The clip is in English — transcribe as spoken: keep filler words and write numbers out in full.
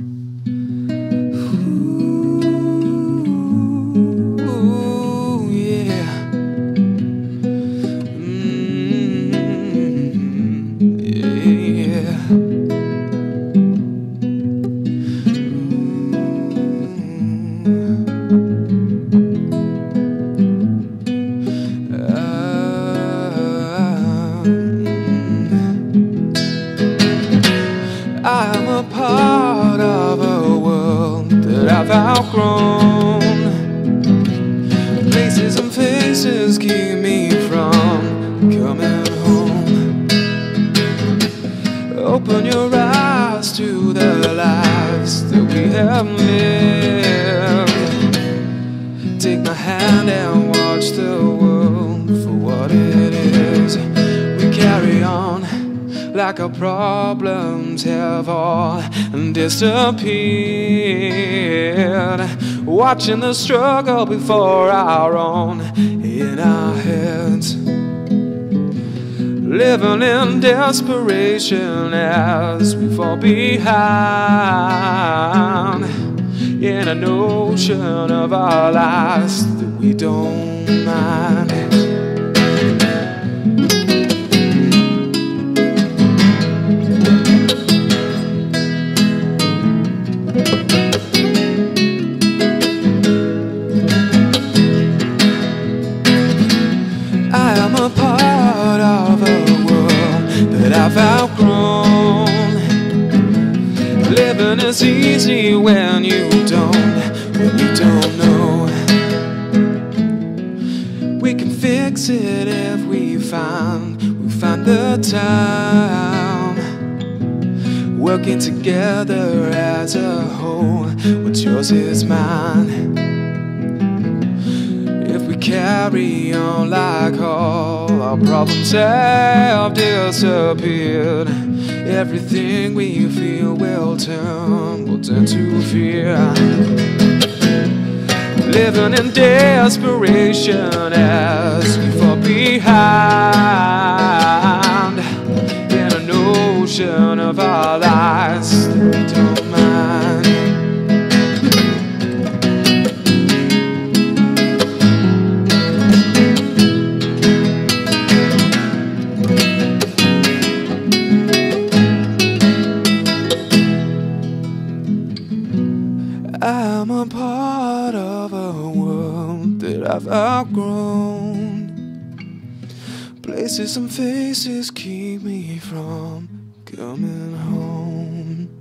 I'm a part of a world that I've outgrown. Places and faces keep me from coming home. Open your eyes to the lives that we have lived. Take my hand and watch the world for what it is. We carry on like our problems have all disappeared, watching the struggle before our own in our heads, living in desperation as we fall behind in an ocean of our lives that we don't mind. I've outgrown. Living is easy when you don't, when you don't know. We can fix it if we find, we find the time. Working together as a whole, what's yours is mine. If we carry on like all our problems have disappeared, everything we feel will turn, will turn to fear. Living in desperation as we fall behind in an ocean of our lives that we don't mind. I'm a part of a world that I've outgrown. Places and faces keep me from coming home.